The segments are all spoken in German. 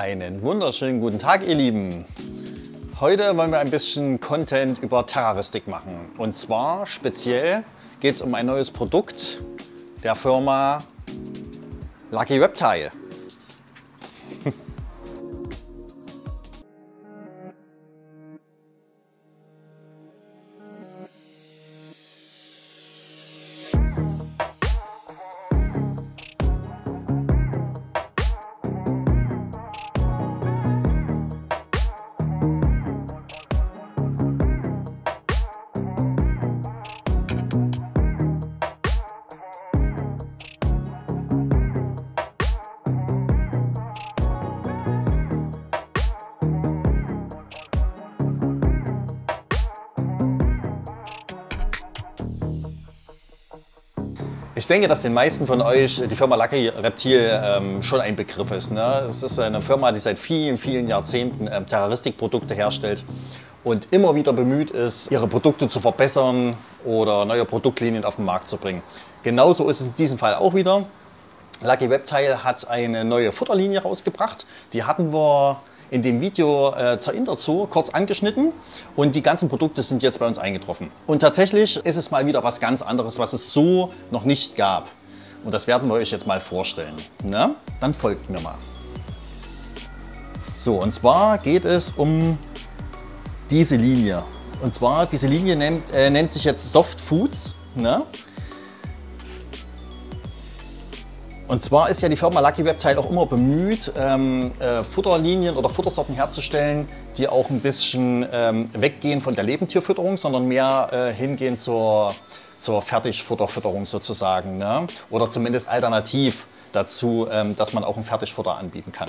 Einen wunderschönen guten Tag, ihr Lieben! Heute wollen wir ein bisschen Content über Terraristik machen. Und zwar speziell geht es um ein neues Produkt der Firma Lucky Reptile. Ich denke, dass den meisten von euch die Firma Lucky Reptile schon ein Begriff ist. Ne? Es ist eine Firma, die seit vielen, vielen Jahrzehnten Terraristikprodukte herstellt und immer wieder bemüht ist, ihre Produkte zu verbessern oder neue Produktlinien auf den Markt zu bringen. Genauso ist es in diesem Fall auch wieder. Lucky Reptile hat eine neue Futterlinie rausgebracht. Die hatten wir in dem Video zur Interzoo kurz angeschnitten und die ganzen Produkte sind jetzt bei uns eingetroffen. Und tatsächlich ist es mal wieder was ganz anderes, was es so noch nicht gab. Und das werden wir euch jetzt mal vorstellen. Na? Dann folgt mir mal. So, und zwar geht es um diese Linie. Und zwar, diese Linie nennt sich jetzt Soft Foods. Na? Und zwar ist ja die Firma Lucky Reptile auch immer bemüht, Futterlinien oder Futtersorten herzustellen, die auch ein bisschen weggehen von der Lebendtierfütterung, sondern mehr hingehen zur Fertigfutterfütterung sozusagen, ne? Oder zumindest alternativ dazu, dass man auch ein Fertigfutter anbieten kann.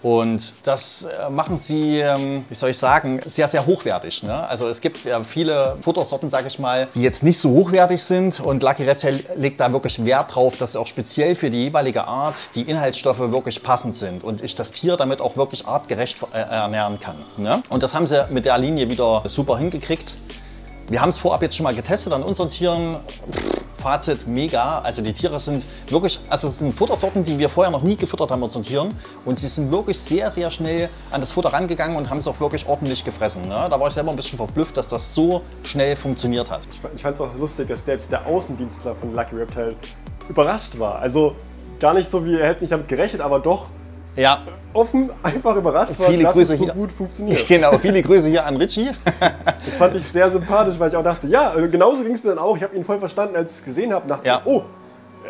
Und das machen sie, wie soll ich sagen, sehr, sehr hochwertig. Ne? Also es gibt ja viele Futtersorten, sage ich mal, die jetzt nicht so hochwertig sind. Und Lucky Reptile legt da wirklich Wert drauf, dass auch speziell für die jeweilige Art die Inhaltsstoffe wirklich passend sind. Und ich das Tier damit auch wirklich artgerecht ernähren kann. Ne? Und das haben sie mit der Linie wieder super hingekriegt. Wir haben es vorab jetzt schon mal getestet an unseren Tieren. Fazit, mega. Also die Tiere sind wirklich, also es sind Futtersorten, die wir vorher noch nie gefüttert haben mit unseren Tieren. Und sie sind wirklich sehr, sehr schnell an das Futter rangegangen und haben es auch wirklich ordentlich gefressen. Ne? Da war ich selber ein bisschen verblüfft, dass das so schnell funktioniert hat. Ich fand es auch lustig, dass selbst der Außendienstler von Lucky Reptile überrascht war. Also gar nicht so, wie er hätte nicht damit gerechnet, aber doch. Ja. Offen, einfach überrascht war, dass es so gut funktioniert. Genau, viele Grüße hier an Richie. Das fand ich sehr sympathisch, weil ich auch dachte, ja, genauso ging es mir dann auch. Ich habe ihn voll verstanden, als ich es gesehen habe, dachte, ja. Oh,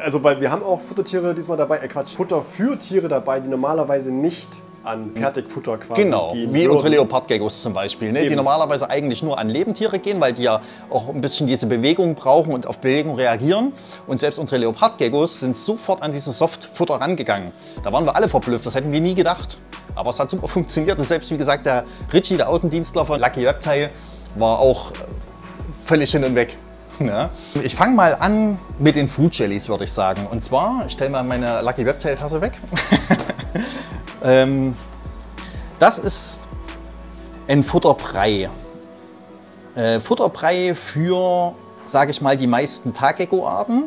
also weil wir haben auch Futtertiere diesmal dabei, Quatsch, Futter für Tiere dabei, die normalerweise nicht an Fertigfutter quasi genau, gehen. Genau, wie unsere Leopardgeckos zum Beispiel, ne? Die normalerweise eigentlich nur an Lebendtiere gehen, weil die ja auch ein bisschen diese Bewegung brauchen und auf Bewegung reagieren. Und selbst unsere Leopardgeckos sind sofort an dieses Softfutter rangegangen. Da waren wir alle verblüfft, das hätten wir nie gedacht. Aber es hat super funktioniert und selbst, wie gesagt, der Richie, der Außendienstler von Lucky Reptile, war auch völlig hin und weg. Ne? Ich fange mal an mit den Food Jellies, würde ich sagen. Und zwar, ich stelle mal meine Lucky Reptile-Tasse weg. Das ist ein Futterbrei. Futterbrei für, sage ich mal, die meisten Taggecko-Arten,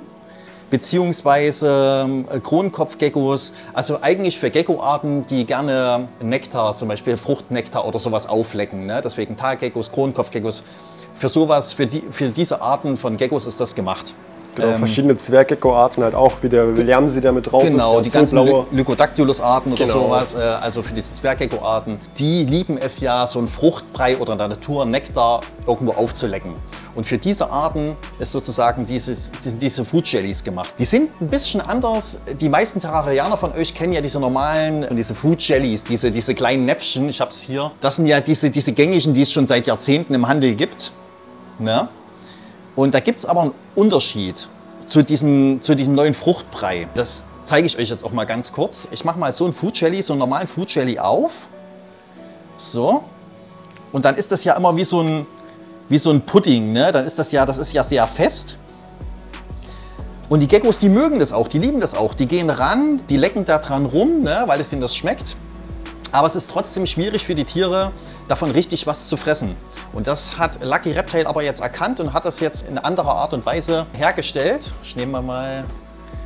beziehungsweise Kronkopfgeckos, also eigentlich für Gecko-Arten, die gerne Nektar, zum Beispiel Fruchtnektar oder sowas auflecken. Ne? Deswegen Taggeckos, Kronkopfgeckos, für sowas, für diese Arten von Geckos ist das gemacht. Genau, verschiedene Zwerggecko-Arten halt auch, wie der Williamsi, der mit drauf genau, ist. Die ganzen Lycodactylus-Arten oder sowas, also für diese Zwerggecko-Arten, die lieben es ja, so einen Fruchtbrei oder in der Natur Nektar irgendwo aufzulecken. Und für diese Arten ist sozusagen diese Food Jellies gemacht. Die sind ein bisschen anders. Die meisten Terrarianer von euch kennen ja diese normalen, diese Food Jellies, diese kleinen Näpfchen, ich hab's hier. Das sind ja diese gängigen, die es schon seit Jahrzehnten im Handel gibt. Ne? Und da gibt es aber einen Unterschied zu diesem neuen Fruchtbrei. Das zeige ich euch jetzt auch mal ganz kurz. Ich mache mal so einen Food Jelly, so einen normalen Food Jelly auf. So. Und dann ist das ja immer wie so ein Pudding, ne? Dann ist das ist ja sehr fest. Und die Geckos, die mögen das auch, die lieben das auch. Die gehen ran, die lecken da dran rum, ne? Weil es denen das schmeckt. Aber es ist trotzdem schwierig für die Tiere, davon richtig was zu fressen. Und das hat Lucky Reptile aber jetzt erkannt und hat das jetzt in anderer Art und Weise hergestellt. Ich nehme mal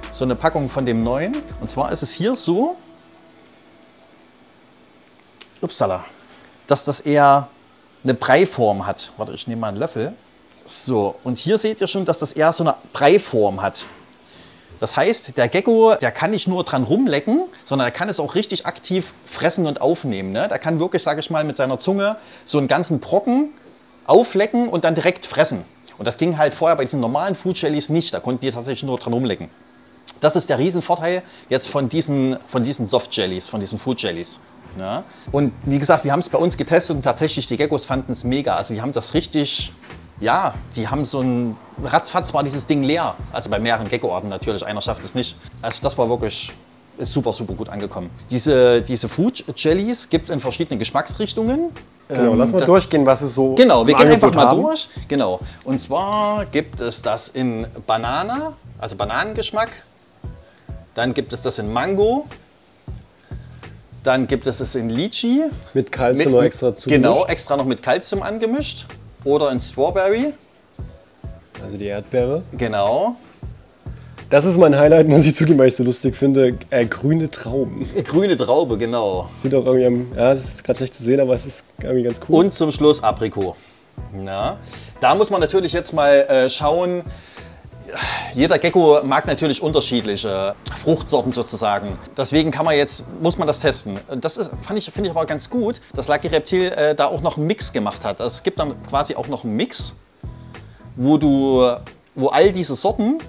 so eine Packung von dem neuen. Und zwar ist es hier so, upsala, dass das eher eine Breiform hat. Warte, ich nehme mal einen Löffel. So, und hier seht ihr schon, dass das eher so eine Breiform hat. Das heißt, der Gecko, der kann nicht nur dran rumlecken, sondern er kann es auch richtig aktiv fressen und aufnehmen. Ne? Der kann wirklich, sage ich mal, mit seiner Zunge so einen ganzen Brocken auflecken und dann direkt fressen. Und das ging halt vorher bei diesen normalen Food Jellies nicht. Da konnten die tatsächlich nur dran rumlecken. Das ist der Riesenvorteil jetzt von diesen Soft Jellies, von diesen Food Jellies. Ne? Und wie gesagt, wir haben es bei uns getestet und tatsächlich, die Geckos fanden es mega. Also die haben das richtig... Ja, die haben so ein ratzfatz war dieses Ding leer. Also bei mehreren Geckoarten natürlich, einer schafft es nicht. Also das war wirklich, ist super, super gut angekommen. Diese Food Jellies gibt es in verschiedenen Geschmacksrichtungen. Genau, lass mal durchgehen, was es so Genau, wir gehen einfach mal durch. Genau, und zwar gibt es das in Banane, also Bananengeschmack. Dann gibt es das in Mango. Dann gibt es das in Litchi. Mit Calcium noch extra zugemischt. Genau, extra noch mit Calcium angemischt. Oder in Strawberry. Also die Erdbeere. Genau. Das ist mein Highlight, muss ich zugeben, weil ich es so lustig finde. Grüne Trauben. Grüne Traube, genau. Sieht auch irgendwie am. Ja, es ist gerade schlecht zu sehen, aber es ist irgendwie ganz cool. Und zum Schluss Aprikot. Na, da muss man natürlich jetzt mal schauen. Jeder Gecko mag natürlich unterschiedliche Fruchtsorten sozusagen. Deswegen kann man jetzt, muss man das testen. Das ist, finde ich aber ganz gut, dass Lucky Reptile da auch noch einen Mix gemacht hat. Also es gibt dann quasi auch noch einen Mix, wo all diese Sorten,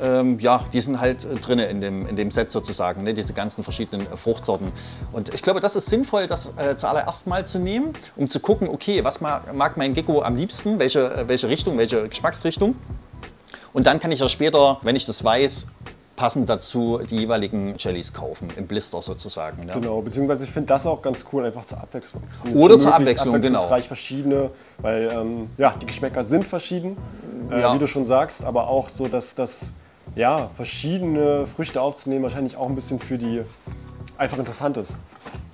ja, die sind halt drin in dem Set sozusagen, ne? Diese ganzen verschiedenen Fruchtsorten. Und ich glaube, das ist sinnvoll, das zuallererst mal zu nehmen, um zu gucken, okay, was mag mein Gecko am liebsten, welche Richtung, welche Geschmacksrichtung. Und dann kann ich ja später, wenn ich das weiß, passend dazu die jeweiligen Jellies kaufen, im Blister sozusagen. Ne? Genau, beziehungsweise ich finde das auch ganz cool, einfach zur Abwechslung. Oder zur Abwechslung, genau. Verschiedene, weil ja, die Geschmäcker sind verschieden, ja. Wie du schon sagst, aber auch so, dass das ja, verschiedene Früchte aufzunehmen wahrscheinlich auch ein bisschen für die einfach interessant ist.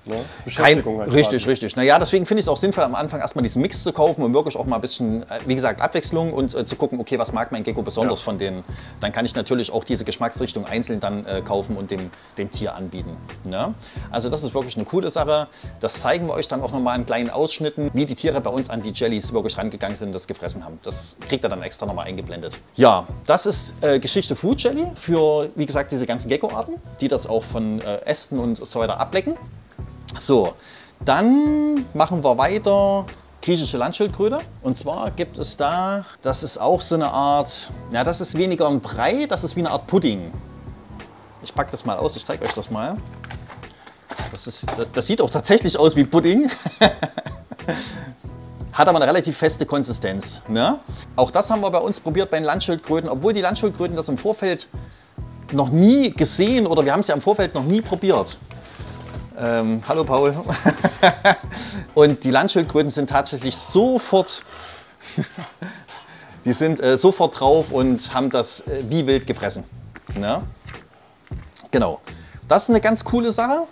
Ne? Beschäftigung halt richtig, quasi. Richtig. Naja, deswegen finde ich es auch sinnvoll, am Anfang erstmal diesen Mix zu kaufen und wirklich auch mal ein bisschen, wie gesagt, Abwechslung und zu gucken, okay, was mag mein Gecko besonders ja. von denen. Dann kann ich natürlich auch diese Geschmacksrichtung einzeln dann kaufen und dem Tier anbieten. Ne? Also das ist wirklich eine coole Sache. Das zeigen wir euch dann auch nochmal in kleinen Ausschnitten, wie die Tiere bei uns an die Jellies wirklich rangegangen sind und das gefressen haben. Das kriegt er dann extra nochmal eingeblendet. Ja, das ist Geschichte Food Jelly für, wie gesagt, diese ganzen Geckoarten, die das auch von Ästen und so weiter ablecken. So, dann machen wir weiter griechische Landschildkröte. Und zwar gibt es da, das ist auch so eine Art, ja, das ist weniger ein Brei, das ist wie eine Art Pudding. Ich packe das mal aus, ich zeige euch das mal. Das sieht auch tatsächlich aus wie Pudding. Hat aber eine relativ feste Konsistenz. Ne? Auch das haben wir bei uns probiert bei den Landschildkröten, obwohl die Landschildkröten das im Vorfeld noch nie gesehen oder wir haben es ja im Vorfeld noch nie probiert. Hallo Paul. Und die Landschildkröten sind tatsächlich sofort, die sind sofort drauf und haben das wie wild gefressen. Ne? Genau. Das ist eine ganz coole Sache.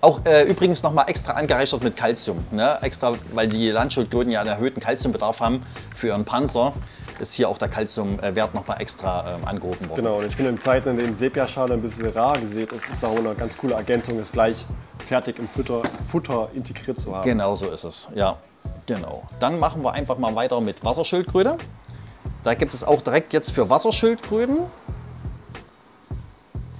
Auch übrigens nochmal extra angereichert mit Calcium. Ne? Extra, weil die Landschildkröten ja einen erhöhten Calciumbedarf haben für ihren Panzer. Ist hier auch der Calciumwert nochmal extra angehoben worden. Genau, und ich finde in Zeiten, in denen Sepiaschale ein bisschen rar gesät ist, ist auch eine ganz coole Ergänzung, das gleich fertig im Futter integriert zu haben. Genau so ist es, ja. Genau. Dann machen wir einfach mal weiter mit Wasserschildkröte. Da gibt es auch direkt jetzt für Wasserschildkröten.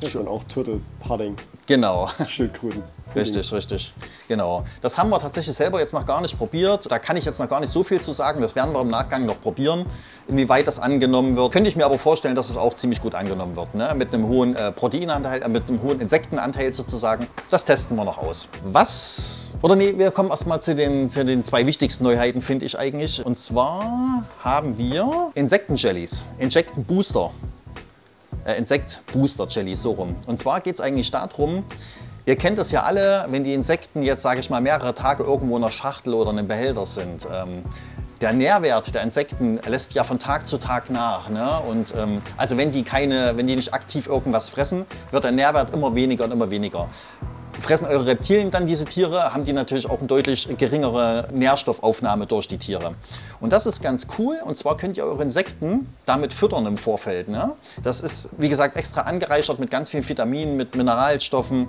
Das ist dann auch Turtle Pudding. Genau. Schildkröten. Richtig, richtig. Genau. Das haben wir tatsächlich selber jetzt noch gar nicht probiert. Da kann ich jetzt noch gar nicht so viel zu sagen. Das werden wir im Nachgang noch probieren, inwieweit das angenommen wird. Könnte ich mir aber vorstellen, dass es auch ziemlich gut angenommen wird. Ne? Mit einem hohen Proteinanteil, mit einem hohen Insektenanteil sozusagen. Das testen wir noch aus. Was? Oder nee, wir kommen erstmal zu den zwei wichtigsten Neuheiten, finde ich eigentlich. Und zwar haben wir Insekten-Jellies, Insekt-Booster-Jelly, so rum. Und zwar geht es eigentlich darum, ihr kennt es ja alle, wenn die Insekten jetzt, sage ich mal, mehrere Tage irgendwo in einer Schachtel oder in einem Behälter sind. Der Nährwert der Insekten lässt ja von Tag zu Tag nach. Ne? Und also wenn die nicht aktiv irgendwas fressen, wird der Nährwert immer weniger und immer weniger. Fressen eure Reptilien dann diese Tiere, haben die natürlich auch eine deutlich geringere Nährstoffaufnahme durch die Tiere. Und das ist ganz cool. Und zwar könnt ihr eure Insekten damit füttern im Vorfeld. Ne? Das ist, wie gesagt, extra angereichert mit ganz vielen Vitaminen, mit Mineralstoffen.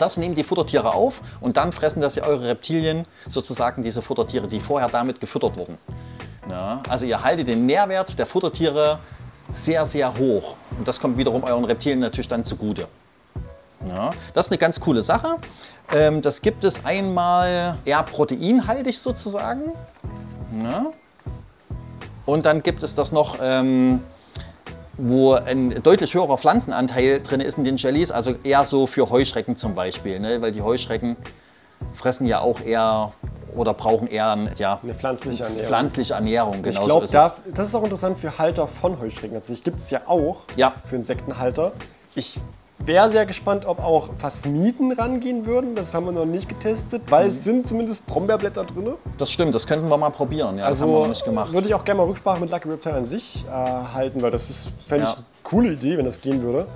Das nehmen die Futtertiere auf und dann fressen das ja eure Reptilien, sozusagen diese Futtertiere, die vorher damit gefüttert wurden. Ja, also ihr haltet den Nährwert der Futtertiere sehr, sehr hoch. Und das kommt wiederum euren Reptilien natürlich dann zugute. Ja, das ist eine ganz coole Sache. Das gibt es einmal eher proteinhaltig sozusagen. Ja. Und dann gibt es das noch, wo ein deutlich höherer Pflanzenanteil drin ist in den Jellies. Also eher so für Heuschrecken zum Beispiel, ne? Weil die Heuschrecken fressen ja auch eher oder brauchen eher eine pflanzliche Ernährung. Pflanzliche Ernährung, genau. Ich glaube, das ist auch interessant für Halter von Heuschrecken. Also ich gibt es ja auch für Insektenhalter. Ich wäre sehr gespannt, ob auch Phasmiden rangehen würden. Das haben wir noch nicht getestet, weil es sind zumindest Brombeerblätter drin. Das stimmt, das könnten wir mal probieren. Ja, also das haben wir noch nicht gemacht. Würde ich auch gerne mal Rücksprache mit Lucky Reptile an sich halten, weil das ist, fände ich, eine coole Idee, wenn das gehen würde.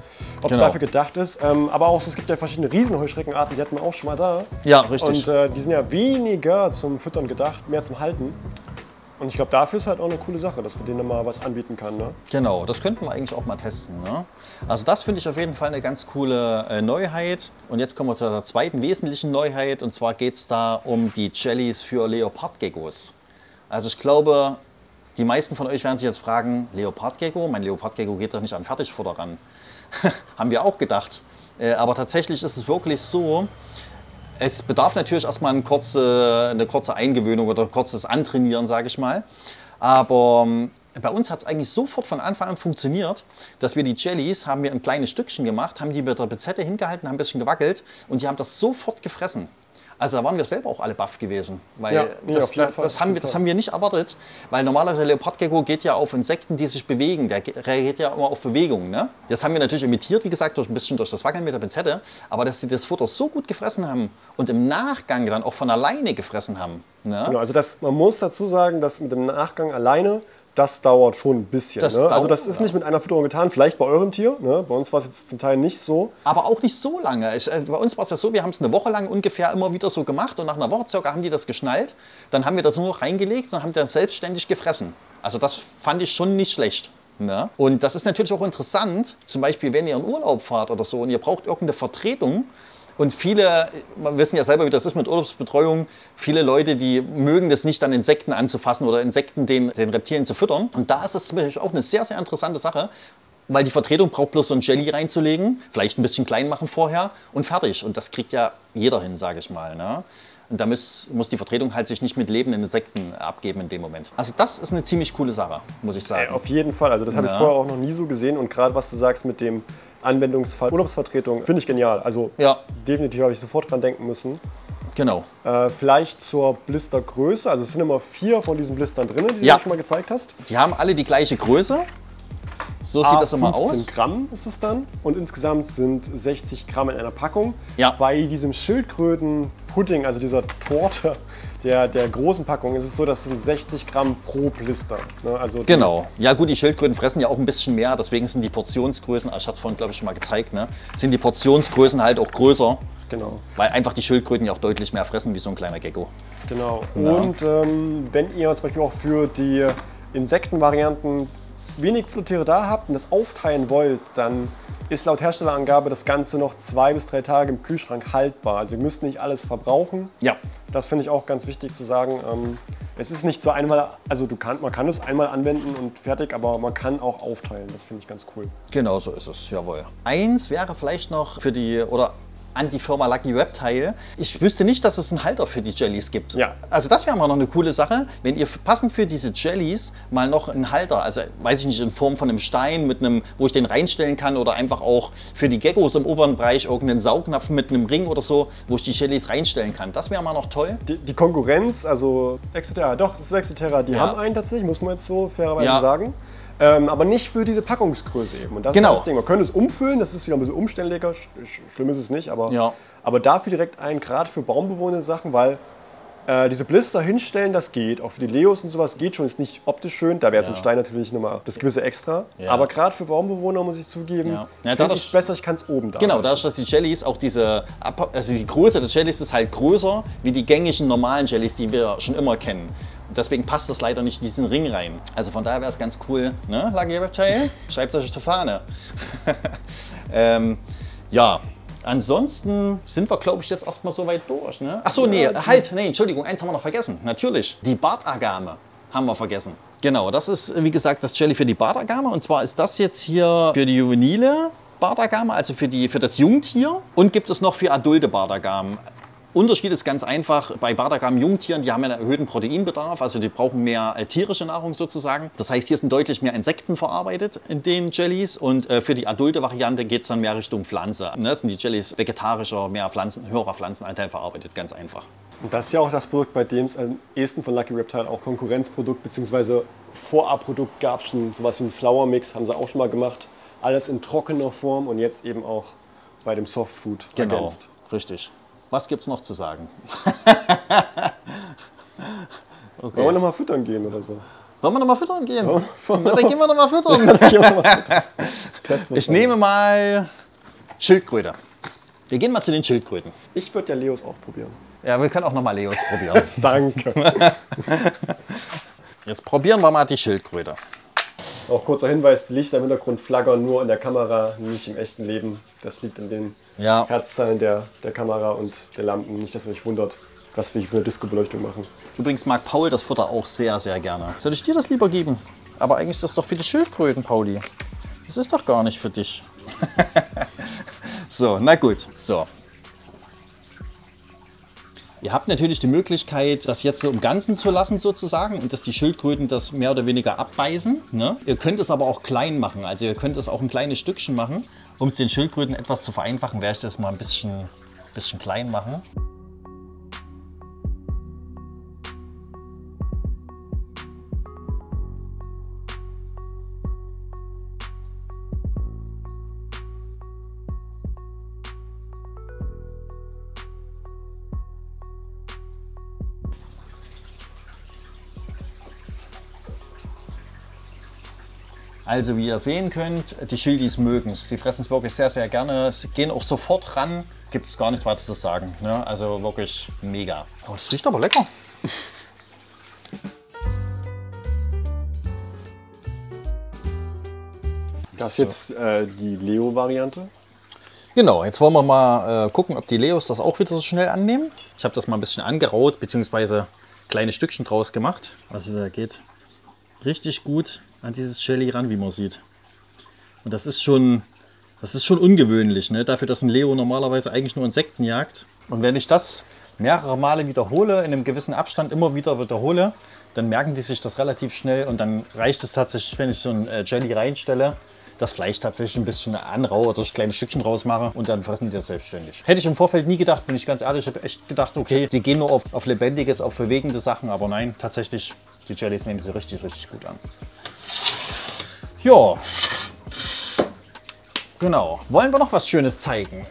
Ob es dafür gedacht ist. Aber auch so, es gibt ja verschiedene Riesenheuschreckenarten, die hatten wir auch schon mal da. Ja, richtig. Und die sind ja weniger zum Füttern gedacht, mehr zum Halten. Und ich glaube, dafür ist halt auch eine coole Sache, dass man denen mal was anbieten kann. Ne? Genau, das könnten wir eigentlich auch mal testen. Ne? Also das finde ich auf jeden Fall eine ganz coole Neuheit. Und jetzt kommen wir zu der zweiten wesentlichen Neuheit. Und zwar geht es da um die Jellies für Leopardgeckos. Also ich glaube, die meisten von euch werden sich jetzt fragen, Leopardgecko? Mein Leopardgecko geht doch nicht an Fertigfutter ran. Haben wir auch gedacht. Aber tatsächlich ist es wirklich so, es bedarf natürlich erstmal eine kurze Eingewöhnung oder ein kurzes Antrainieren, sage ich mal. Aber bei uns hat es eigentlich sofort von Anfang an funktioniert, dass wir die Jellies, haben wir ein kleines Stückchen gemacht, haben die mit der Pinzette hingehalten, haben ein bisschen gewackelt und die haben das sofort gefressen. Also da waren wir selber auch alle baff gewesen, weil das haben wir nicht erwartet, weil normalerweise der Leopardgecko geht ja auf Insekten, die sich bewegen, der reagiert ja immer auf Bewegung. Ne? Das haben wir natürlich imitiert, wie gesagt, ein bisschen durch das Wackeln mit der Pinzette, aber dass sie das Futter so gut gefressen haben und im Nachgang dann auch von alleine gefressen haben. Ne? Genau, also man muss dazu sagen, dass mit dem Nachgang alleine, das dauert schon ein bisschen. Also das ist nicht mit einer Fütterung getan, vielleicht bei eurem Tier. Ne? Bei uns war es jetzt zum Teil nicht so. Aber auch nicht so lange. Bei uns war es ja so, wir haben es eine Woche lang ungefähr immer wieder so gemacht. Und nach einer Woche circa haben die das geschnallt. Dann haben wir das nur noch reingelegt und haben das selbstständig gefressen. Also das fand ich schon nicht schlecht. Ne? Und das ist natürlich auch interessant. Zum Beispiel, wenn ihr in Urlaub fahrt oder so und ihr braucht irgendeine Vertretung. Und viele, wir wissen ja selber, wie das ist mit Urlaubsbetreuung, viele Leute, die mögen das nicht, dann Insekten anzufassen oder Insekten den Reptilien zu füttern. Und da ist das natürlich auch eine sehr, sehr interessante Sache, weil die Vertretung braucht bloß so ein Jelly reinzulegen, vielleicht ein bisschen klein machen vorher und fertig. Und das kriegt ja jeder hin, sage ich mal. Ne? Und da muss die Vertretung halt sich nicht mit lebenden Insekten abgeben in dem Moment. Also das ist eine ziemlich coole Sache, muss ich sagen. Ey, auf jeden Fall, also das habe ich vorher auch noch nie so gesehen. Und gerade was du sagst mit dem Anwendungsfall Urlaubsvertretung, finde ich genial. Also definitiv habe ich sofort dran denken müssen. Genau. Vielleicht zur Blistergröße, also es sind immer 4 von diesen Blistern drin, die du schon mal gezeigt hast. Die haben alle die gleiche Größe. So sieht das immer aus. 15 Gramm ist es dann und insgesamt sind 60 Gramm in einer Packung. Ja. Bei diesem Schildkrötenpudding, also dieser Torte der großen Packung, ist es so, das sind 60 Gramm pro Blister. Ne? Also genau. Ja gut, die Schildkröten fressen ja auch ein bisschen mehr, deswegen sind die Portionsgrößen, ich hatte es vorhin glaube ich schon mal gezeigt, ne? Sind die Portionsgrößen halt auch größer. Genau. Weil einfach die Schildkröten ja auch deutlich mehr fressen wie so ein kleiner Gecko. Genau. Ja. Und wenn ihr zum Beispiel auch für die Insektenvarianten wenig Futtertiere da habt und das aufteilen wollt, dann ist laut Herstellerangabe das Ganze noch 2 bis 3 Tage im Kühlschrank haltbar. Also ihr müsst nicht alles verbrauchen. Ja. Das finde ich auch ganz wichtig zu sagen. Es ist nicht so einmal, also man kann es einmal anwenden und fertig, aber man kann auch aufteilen. Das finde ich ganz cool. Genau so ist es, jawohl. Eins wäre vielleicht noch für die, oder an die Firma Lucky Reptile. Ich wüsste nicht, dass es einen Halter für die Jellies gibt. Ja. Also das wäre mal noch eine coole Sache, wenn ihr passend für diese Jellies mal noch einen Halter, also weiß ich nicht, in Form von einem Stein, mit einem, wo ich den reinstellen kann oder einfach auch für die Geckos im oberen Bereich irgendeinen Saugnapf mit einem Ring oder so, wo ich die Jellies reinstellen kann. Das wäre mal noch toll. Die Konkurrenz, also Exoterra, doch, das ist Exoterra, die haben einen tatsächlich, muss man jetzt so fairerweise sagen. Aber nicht für diese Packungsgröße eben. Und das ist das Ding. Man könnte es umfüllen, das ist wieder ein bisschen umständlicher. Schlimm ist es nicht, aber dafür direkt ein, gerade für baumbewohnende Sachen, weil diese Blister hinstellen, das geht. Auch für die Leos und sowas geht schon. Ist nicht optisch schön, da wäre so ein Stein natürlich nochmal das gewisse Extra. Ja. Aber gerade für Baumbewohner, muss ich zugeben, finde ich besser, ich kann es oben da. Genau, dadurch, dass die Jellies auch also die Größe des Jellies ist halt größer, wie die gängigen normalen Jellies, die wir schon immer kennen. Deswegen passt das leider nicht in diesen Ring rein. Also von daher wäre es ganz cool, ne, Lucky Reptile? Schreibt euch zur Fahne. Ja, Ansonsten sind wir, glaube ich, jetzt erstmal so weit durch, ne? Achso, nee, halt, nee, Entschuldigung, eins haben wir noch vergessen. Natürlich, die Bartagame haben wir vergessen. Genau, das ist, wie gesagt, das Jelly für die Bartagame. Und zwar ist das jetzt hier für die juvenile Bartagame, also für das Jungtier. Und gibt es noch für adulte Bartagamen. Unterschied ist ganz einfach, bei Bartagame-Jungtieren, die haben einen erhöhten Proteinbedarf, also die brauchen mehr tierische Nahrung sozusagen. Das heißt, hier sind deutlich mehr Insekten verarbeitet in den Jellies und für die adulte Variante geht es dann mehr Richtung Pflanze. Ne? Sind die Jellies vegetarischer, mehr Pflanzen, höherer Pflanzenanteil verarbeitet, ganz einfach. Und das ist ja auch das Produkt, bei dem es am ehesten von Lucky Reptile auch Konkurrenzprodukt bzw. Vorabprodukt gab, schon sowas wie ein Flour-Mix, haben sie auch schon mal gemacht. Alles in trockener Form und jetzt eben auch bei dem Soft Food ergänzt. Genau, richtig. Was gibt's noch zu sagen? Okay. Wollen wir nochmal füttern gehen oder so? Wollen wir nochmal füttern gehen? Ja, dann gehen wir nochmal füttern. Ich nehme mal Schildkröte. Wir gehen mal zu den Schildkröten. Ich würde ja Leos auch probieren. Ja, wir können auch nochmal Leos probieren. Danke. Jetzt probieren wir mal die Schildkröte. Auch kurzer Hinweis, die Lichter im Hintergrund flackern nur in der Kamera, nicht im echten Leben. Das liegt in den Herzzahlen der Kamera und der Lampen. Nicht, dass ihr euch wundert, was wir für eine Disco-Beleuchtung machen. Übrigens mag Paul das Futter auch sehr, sehr gerne. Soll ich dir das lieber geben? Aber eigentlich ist das doch für die Schildkröten, Pauli. Das ist doch gar nicht für dich. So, na gut. So. Ihr habt natürlich die Möglichkeit, das jetzt so im Ganzen zu lassen sozusagen und dass die Schildkröten das mehr oder weniger abbeißen. Ne? Ihr könnt es aber auch klein machen, also ihr könnt es auch ein kleines Stückchen machen. Um es den Schildkröten etwas zu vereinfachen, werde ich das mal ein bisschen klein machen. Also wie ihr sehen könnt, die Schildis mögen es. Sie fressen es wirklich sehr, sehr gerne. Sie gehen auch sofort ran. Gibt es gar nichts weiter zu sagen. Ne? Also wirklich mega. Oh, das riecht aber lecker. Das ist jetzt die Leo-Variante. Genau, jetzt wollen wir mal gucken, ob die Leos das auch wieder so schnell annehmen. Ich habe das mal ein bisschen angeraut, beziehungsweise kleine Stückchen draus gemacht. Also da geht richtig gut an dieses Jelly ran, wie man sieht. Und das ist schon ungewöhnlich, ne? Dafür, dass ein Leo normalerweise eigentlich nur Insekten jagt. Und wenn ich das mehrere Male wiederhole, in einem gewissen Abstand immer wieder wiederhole, dann merken die sich das relativ schnell und dann reicht es tatsächlich, wenn ich so ein Jelly reinstelle, das Fleisch tatsächlich ein bisschen anraue, also kleine Stückchen rausmache und dann fressen die das selbstständig. Hätte ich im Vorfeld nie gedacht, bin ich ganz ehrlich, ich habe echt gedacht, okay, die gehen nur auf Lebendiges, auf bewegende Sachen, aber nein, tatsächlich, die Jellies nehmen sie richtig, richtig gut an. Ja, genau. Wollen wir noch was Schönes zeigen?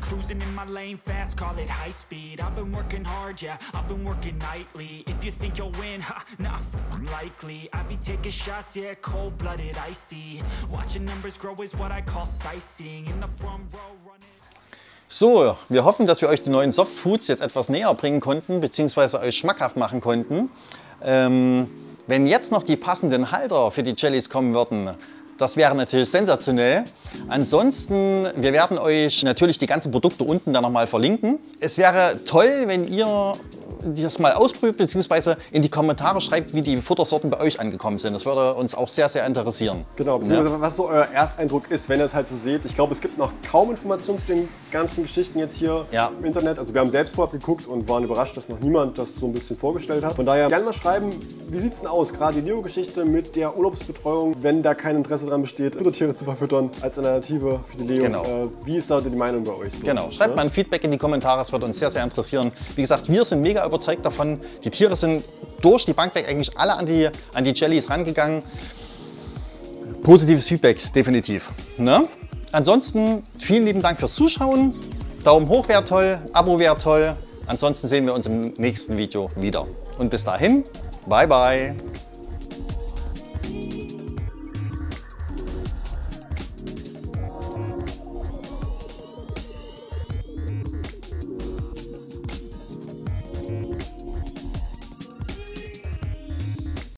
Cruising in my lane fast, call it high speed. I've been working hard, yeah, I've been working nightly. If you think you'll win, ha, nah, likely. I be taking shots, yeah, cold-blooded, icy. Watching numbers grow is what I call sightseeing. In the front row running. So, wir hoffen, dass wir euch die neuen Soft Foods jetzt etwas näher bringen konnten, beziehungsweise euch schmackhaft machen konnten. Wenn jetzt noch die passenden Halter für die Jellies kommen würden, das wäre natürlich sensationell. Ansonsten, wir werden euch natürlich die ganzen Produkte unten dann nochmal verlinken. Es wäre toll, wenn ihr das mal ausprobiert bzw. in die Kommentare schreibt, wie die Futtersorten bei euch angekommen sind. Das würde uns auch sehr, sehr interessieren. Genau, beziehungsweise was so euer Ersteindruck ist, wenn ihr es halt so seht. Ich glaube, es gibt noch kaum Informationen zu den ganzen Geschichten jetzt hier im Internet. Also wir haben selbst vorab geguckt und waren überrascht, dass noch niemand das so ein bisschen vorgestellt hat. Von daher gerne mal schreiben, wie sieht es denn aus? Gerade die Leo-Geschichte mit der Urlaubsbetreuung, wenn da kein Interesse daran besteht, Futtertiere zu verfüttern als Alternative für die Leos. Genau. Wie ist da die Meinung bei euch? So? Genau, schreibt mal ein Feedback in die Kommentare, es würde uns sehr, sehr interessieren. Wie gesagt, wir sind mega überzeugt davon. Die Tiere sind durch die Bank weg eigentlich alle an die Jellies rangegangen. Positives Feedback, definitiv. Ne? Ansonsten vielen lieben Dank fürs Zuschauen. Daumen hoch wäre toll, Abo wäre toll. Ansonsten sehen wir uns im nächsten Video wieder. Und bis dahin, bye bye.